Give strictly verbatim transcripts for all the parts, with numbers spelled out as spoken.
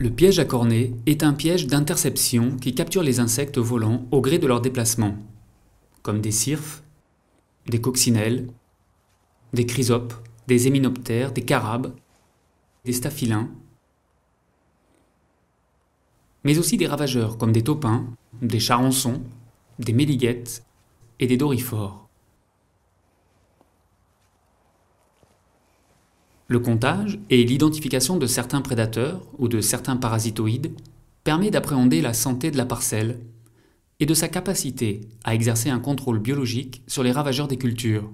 Le piège à cornet est un piège d'interception qui capture les insectes volants au gré de leur déplacement, comme des syrphes, des coccinelles, des chrysopes, des héminoptères, des carabes, des staphylins, mais aussi des ravageurs comme des taupins, des charançons, des méliguettes et des dorifores. Le comptage et l'identification de certains prédateurs ou de certains parasitoïdes permet d'appréhender la santé de la parcelle et de sa capacité à exercer un contrôle biologique sur les ravageurs des cultures.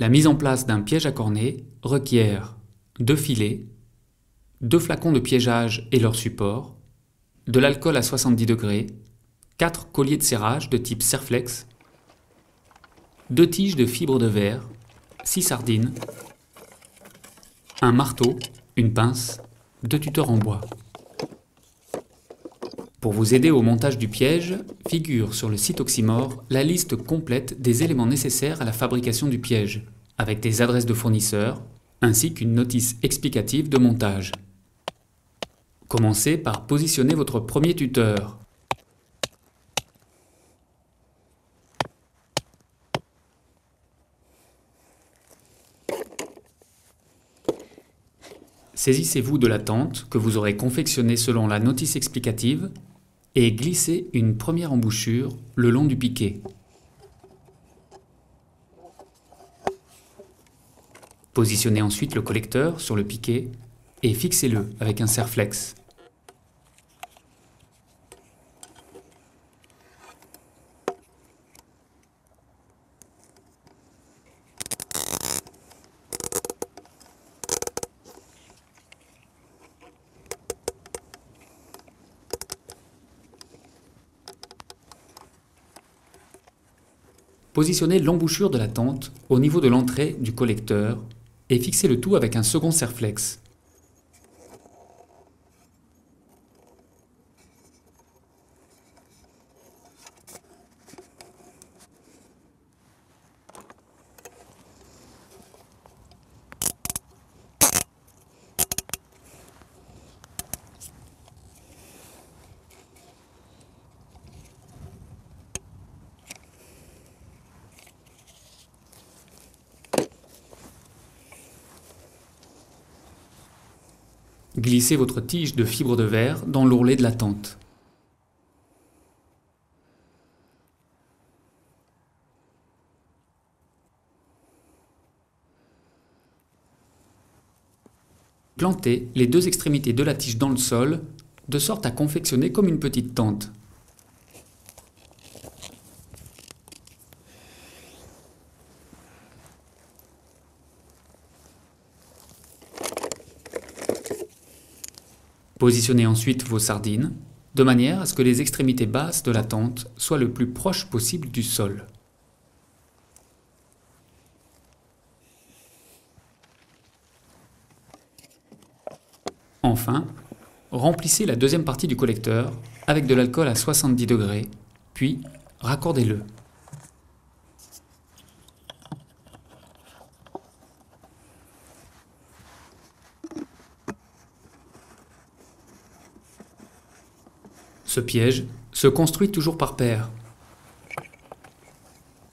La mise en place d'un piège à cornet requiert deux filets, deux flacons de piégeage et leur support, de l'alcool à soixante-dix degrés, quatre colliers de serrage de type Serflex, deux tiges de fibre de verre, six sardines, un marteau, une pince, deux tuteurs en bois. Pour vous aider au montage du piège, figure sur le site Oxymore la liste complète des éléments nécessaires à la fabrication du piège, avec des adresses de fournisseurs, ainsi qu'une notice explicative de montage. Commencez par positionner votre premier tuteur. Saisissez-vous de la tente que vous aurez confectionnée selon la notice explicative et glissez une première embouchure le long du piquet. Positionnez ensuite le collecteur sur le piquet et fixez-le avec un serflex. Positionnez l'embouchure de la tente au niveau de l'entrée du collecteur et fixez le tout avec un second serflex. Glissez votre tige de fibre de verre dans l'ourlet de la tente. Plantez les deux extrémités de la tige dans le sol, de sorte à confectionner comme une petite tente. Positionnez ensuite vos sardines, de manière à ce que les extrémités basses de la tente soient le plus proche possible du sol. Enfin, remplissez la deuxième partie du collecteur avec de l'alcool à soixante-dix degrés, puis raccordez-le. Ce piège se construit toujours par paires.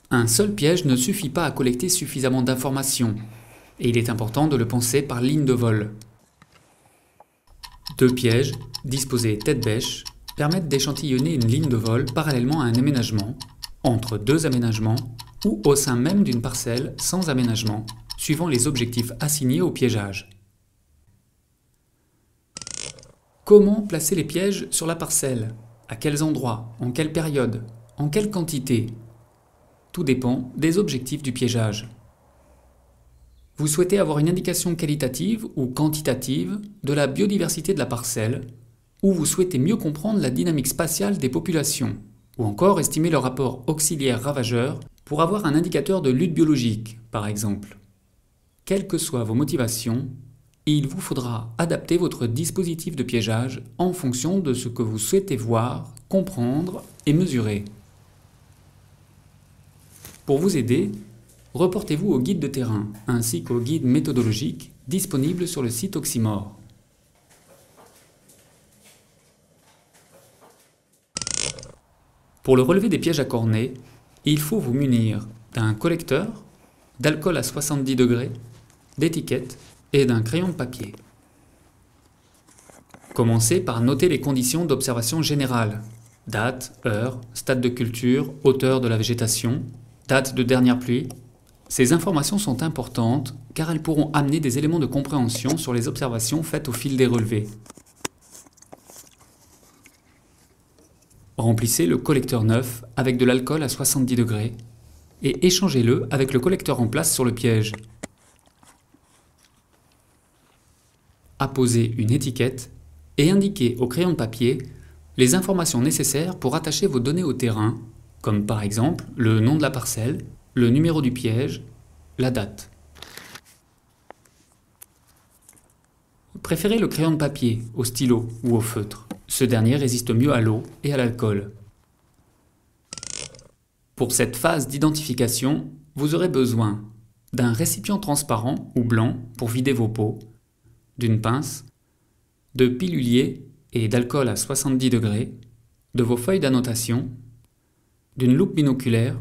Un seul piège ne suffit pas à collecter suffisamment d'informations, et il est important de le penser par ligne de vol. Deux pièges, disposés tête bêche, permettent d'échantillonner une ligne de vol parallèlement à un aménagement, entre deux aménagements, ou au sein même d'une parcelle sans aménagement, suivant les objectifs assignés au piégeage. Comment placer les pièges sur la parcelle? À quels endroits? En quelle période? En quelle quantité? Tout dépend des objectifs du piégeage. Vous souhaitez avoir une indication qualitative ou quantitative de la biodiversité de la parcelle, ou vous souhaitez mieux comprendre la dynamique spatiale des populations, ou encore estimer le rapport auxiliaire-ravageur pour avoir un indicateur de lutte biologique, par exemple. Quelles que soient vos motivations, et il vous faudra adapter votre dispositif de piégeage en fonction de ce que vous souhaitez voir, comprendre et mesurer. Pour vous aider, reportez-vous au guide de terrain ainsi qu'au guide méthodologique disponible sur le site Oxymore. Pour le relevé des pièges à cornets, il faut vous munir d'un collecteur, d'alcool à soixante-dix degrés, d'étiquettes et d'un crayon de papier. Commencez par noter les conditions d'observation générale. Date, heure, stade de culture, hauteur de la végétation, date de dernière pluie. Ces informations sont importantes car elles pourront amener des éléments de compréhension sur les observations faites au fil des relevés. Remplissez le collecteur neuf avec de l'alcool à soixante-dix degrés et échangez-le avec le collecteur en place sur le piège. Apposez une étiquette et indiquez au crayon de papier les informations nécessaires pour attacher vos données au terrain, comme par exemple le nom de la parcelle, le numéro du piège, la date. Préférez le crayon de papier au stylo ou au feutre. Ce dernier résiste mieux à l'eau et à l'alcool. Pour cette phase d'identification, vous aurez besoin d'un récipient transparent ou blanc pour vider vos pots, d'une pince, de pilulier et d'alcool à soixante-dix degrés, de vos feuilles d'annotation, d'une loupe binoculaire,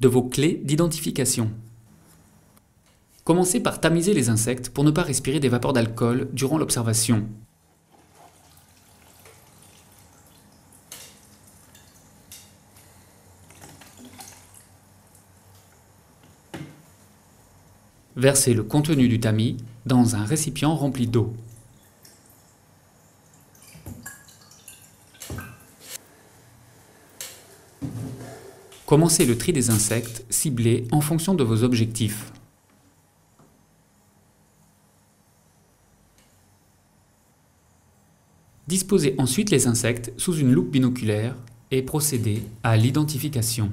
de vos clés d'identification. Commencez par tamiser les insectes pour ne pas respirer des vapeurs d'alcool durant l'observation. Versez le contenu du tamis dans un récipient rempli d'eau. Commencez le tri des insectes ciblés en fonction de vos objectifs. Disposez ensuite les insectes sous une loupe binoculaire et procédez à l'identification.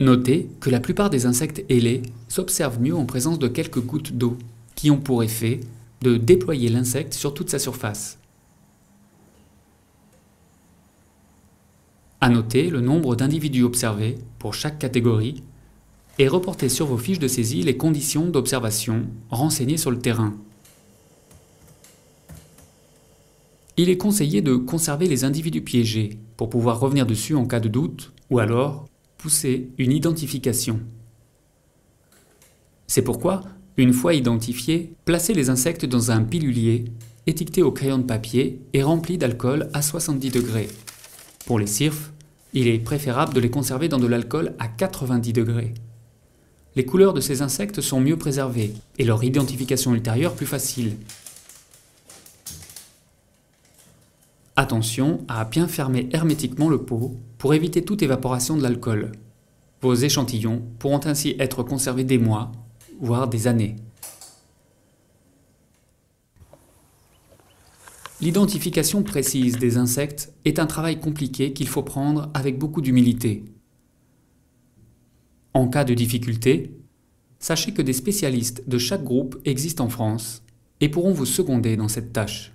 Notez que la plupart des insectes ailés s'observent mieux en présence de quelques gouttes d'eau qui ont pour effet de déployer l'insecte sur toute sa surface. Annotez le nombre d'individus observés pour chaque catégorie et reportez sur vos fiches de saisie les conditions d'observation renseignées sur le terrain. Il est conseillé de conserver les individus piégés pour pouvoir revenir dessus en cas de doute ou alors pousser une identification. C'est pourquoi, une fois identifiés, placez les insectes dans un pilulier, étiqueté au crayon de papier et rempli d'alcool à soixante-dix degrés. Pour les syrphes, il est préférable de les conserver dans de l'alcool à quatre-vingt-dix degrés. Les couleurs de ces insectes sont mieux préservées et leur identification ultérieure plus facile. Attention à bien fermer hermétiquement le pot pour éviter toute évaporation de l'alcool. Vos échantillons pourront ainsi être conservés des mois, voire des années. L'identification précise des insectes est un travail compliqué qu'il faut prendre avec beaucoup d'humilité. En cas de difficulté, sachez que des spécialistes de chaque groupe existent en France et pourront vous seconder dans cette tâche.